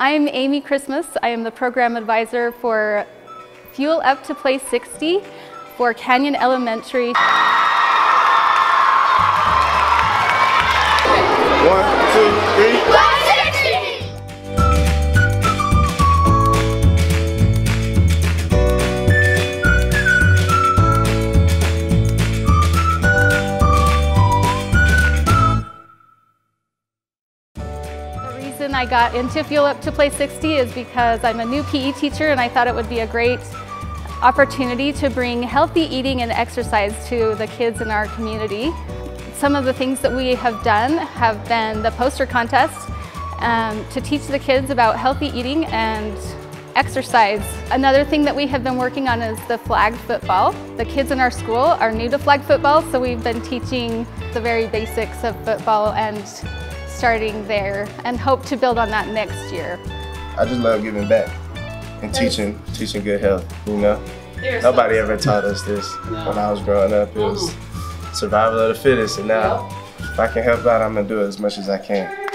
I'm Amy Christmas. I am the program advisor for Fuel Up to Play 60 for Canyon Elementary. 1, 2, 3. I got into Fuel Up to Play 60 is because I'm a new PE teacher and I thought it would be a great opportunity to bring healthy eating and exercise to the kids in our community. Some of the things that we have done have been the poster contest to teach the kids about healthy eating and exercise. Another thing that we have been working on is the flag football. The kids in our school are new to flag football, so we've been teaching the very basics of football and starting there, and hope to build on that next year. I just love giving back and teaching good health, you know. Nobody ever taught us this when I was growing up. It was survival of the fittest, and now if I can help out, I'm gonna do it as much as I can.